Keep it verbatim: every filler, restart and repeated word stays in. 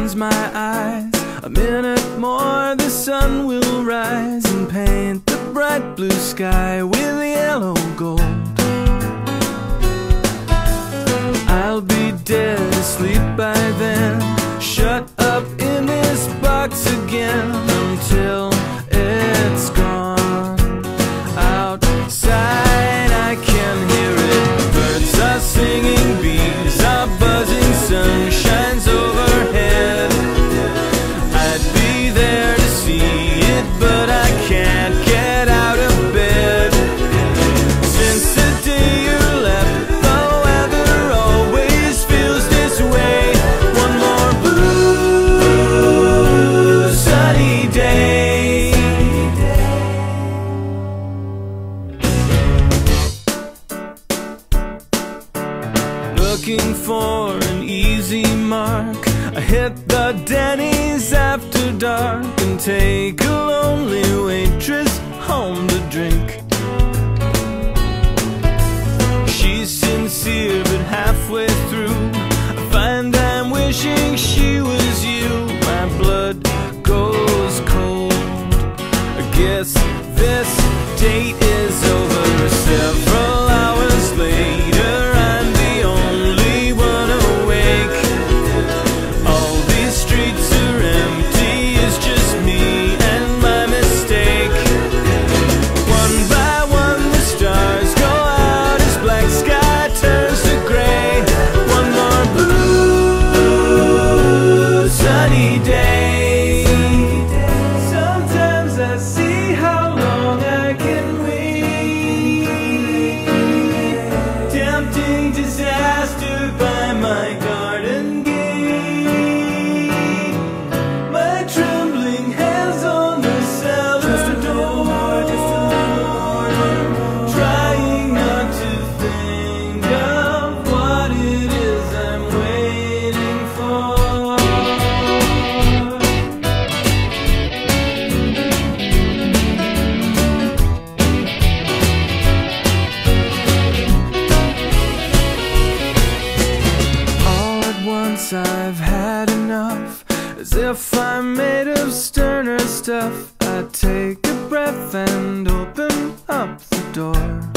opens my eyes. A minute more, the sun will rise and paint the bright blue sky with yellow gold. I'll be dead asleep by then, shut up in this box again until it's gone. Outside I can hear it. Birds are singing, bees are buzzing, sun shines overhead. I'd be there to see it, but I can't get out of bed. Since the day you left, the weather always feels this way. One more blue sunny day. Looking for an easy mark, I hit the Denny's after dark and take a lonely waitress home to drink. She's sincere, but halfway through I find I'm wishing she was you. My blood goes cold, I guess this date is over. Several hours later, I've had enough. As if I'm made of sterner stuff, I take a breath and open up the door.